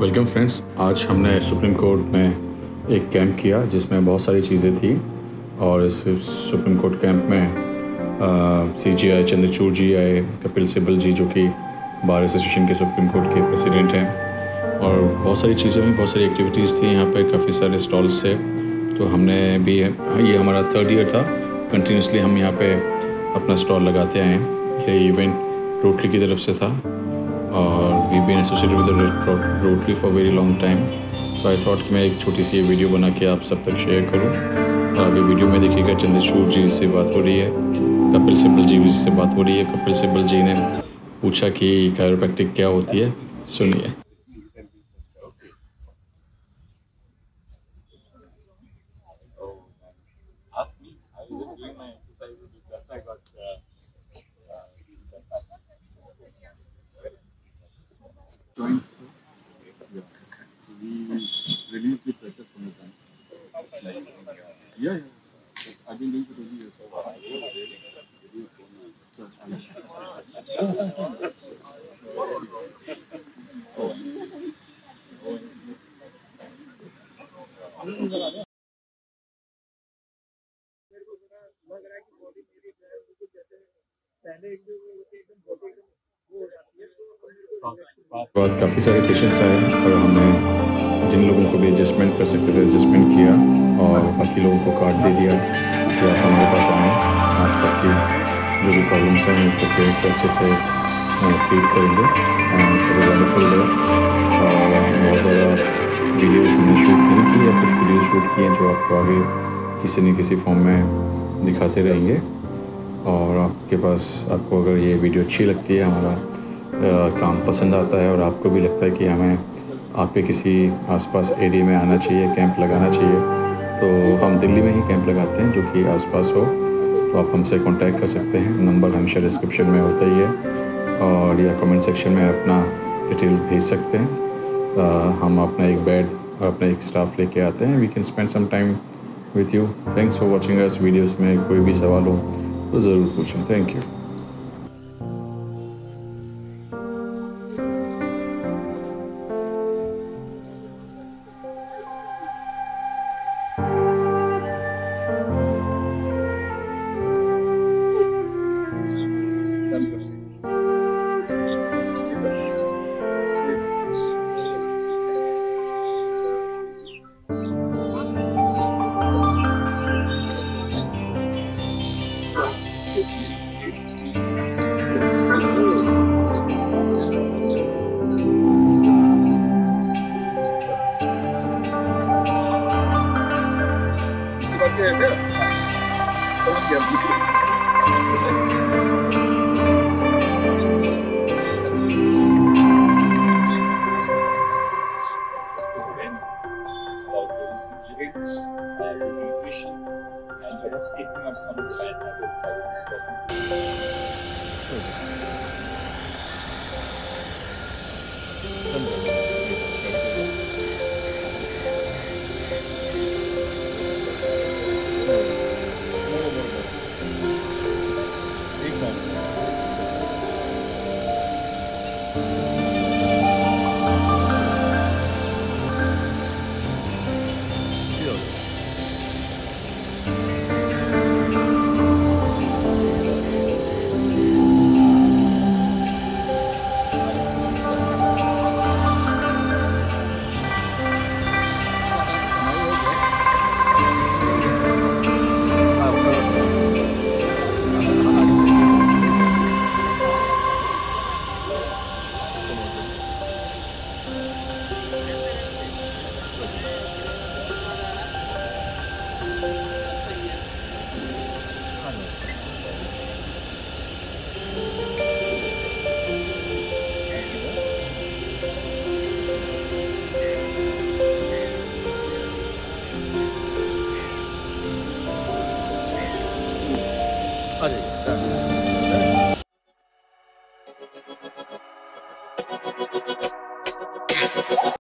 Welcome friends, आज हमने supreme court में एक कैंप किया जिसमें बहुत सारी चीज़ें थी और इस सुप्रीम कोर्ट कैंप में CGI चंद्रचूड़ जी आए, कपिल सिब्बल जी जो कि बार एसोसिएशन के सुप्रीम कोर्ट के प्रेसिडेंट हैं, और बहुत सारी चीज़ें हुई, बहुत सारी एक्टिविटीज़ थी यहाँ पर, काफ़ी सारे स्टॉल्स थे। तो हमने भी, ये हमारा थर्ड ईयर था, कंटिन्यूसली हम यहाँ पे अपना स्टॉल लगाते आए हैं। ये इवेंट रोटरी की तरफ से था और we been associated with rotary for very long time, so I thought कि मैं एक छोटी सी ये वीडियो बना के आप सब तक शेयर करूँ। और ये वीडियो में देखिएगा चंद्रचूड़ जी से बात हो रही है, कपिल सिब्बल जी से बात हो रही है। कपिल सिब्बल जी ने पूछा कि कैरोप्रैक्टिक क्या होती है, सुनिए। Joints, yeah. We release the pressure from the joints. Like, yeah. I've been doing it for 20 years. उसके बाद काफ़ी सारे पेशेंट्स आए और हमने जिन लोगों को भी एडजस्टमेंट कर सकते थे एडजस्टमेंट किया और बाकी लोगों को कार्ड दे दिया कि आप हमारे पास आएँ, आप सबकी जो भी प्रॉब्लम्स हैं उसको क्लियर कर अच्छे से ट्रीट करेंगे। Wonderful day. और बहुत ज़्यादा वीडियोज़ हमने शूट नहीं की या कुछ वीडियोज़ शूट किए हैं जो आपको आगे किसी न किसी फॉर्म में दिखाते रहेंगे। और आपके पास, आपको अगर ये वीडियो अच्छी लगती है, हमारा काम पसंद आता है और आपको भी लगता है कि हमें आपके किसी आसपास एरिया में आना चाहिए, कैंप लगाना चाहिए, तो हम दिल्ली में ही कैंप लगाते हैं जो कि आसपास हो, तो आप हमसे कांटेक्ट कर सकते हैं। नंबर हमेशा डिस्क्रिप्शन में होता ही है, और या कमेंट सेक्शन में अपना डिटेल भेज सकते हैं। हम अपना एक बेड और अपना एक स्टाफ लेके आते हैं। We can spend some time with you. Thanks for watching us videos में। कोई भी सवाल हो तो ज़रूर पूछें। Thank you.